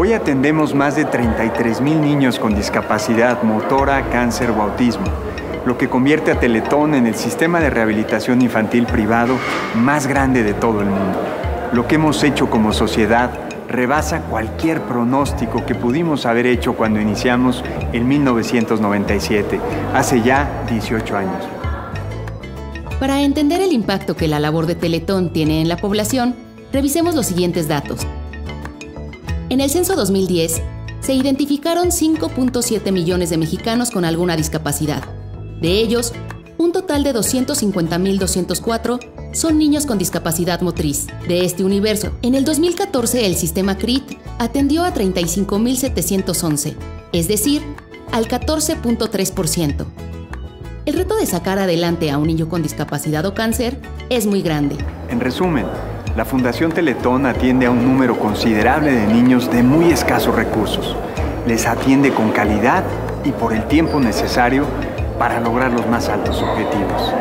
Hoy atendemos más de 33,000 niños con discapacidad motora, cáncer o autismo, lo que convierte a Teletón en el sistema de rehabilitación infantil privado más grande de todo el mundo. Lo que hemos hecho como sociedad rebasa cualquier pronóstico que pudimos haber hecho cuando iniciamos en 1997, hace ya 18 años. Para entender el impacto que la labor de Teletón tiene en la población, revisemos los siguientes datos. En el censo 2010, se identificaron 5.7 millones de mexicanos con alguna discapacidad. De ellos, un total de 250,204 son niños con discapacidad motriz. De este universo, en el 2014 el sistema CRIT atendió a 35,711, es decir, al 14.3%. El reto de sacar adelante a un niño con discapacidad o cáncer es muy grande. En resumen, la Fundación Teletón atiende a un número considerable de niños de muy escasos recursos. Les atiende con calidad y por el tiempo necesario para lograr los más altos objetivos.